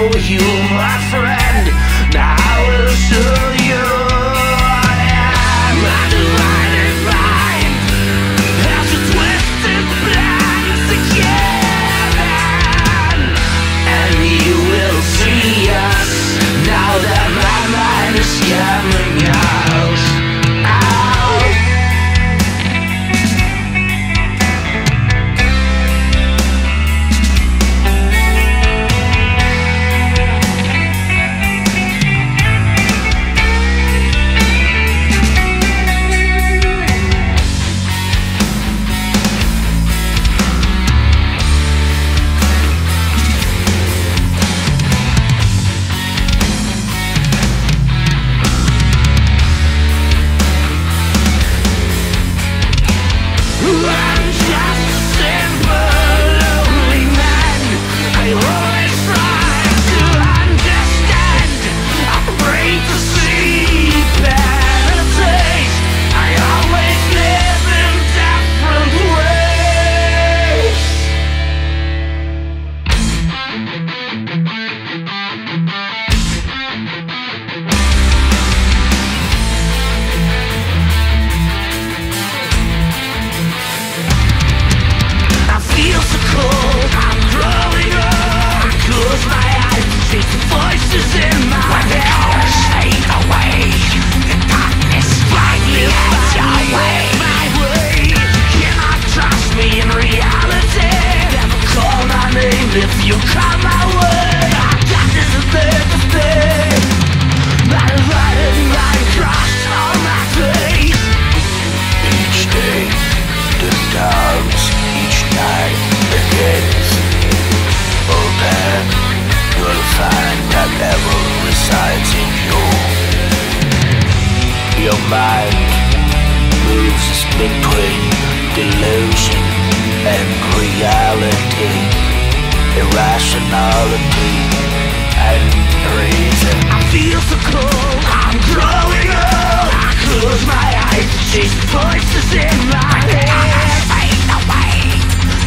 for you, my friend. Now I will show you I am a divided mind, as you twisted plans again. And you will see us now that my mind is coming out. If you come my way, I got this a better thing. My divided mind crossed on my face. Each day, the doubts, each night, the gates. Oh, babe, you'll find that devil resides in you. Your mind moves between delusion and reality, irrationality and reason. I feel so cold, I'm growing old. I close my eyes, these voices in my head. I fade away,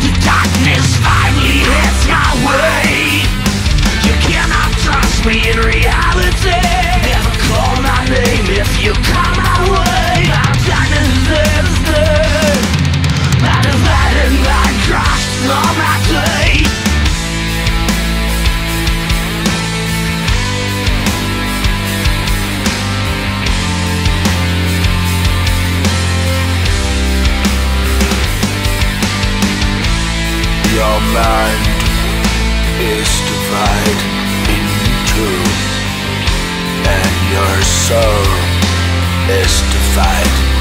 the darkness finally hits my way. You cannot trust me in reality. Never call my name if you come my way. My darkness is there. My divided line crashed on my face. Your mind is divided in two, and your soul is divided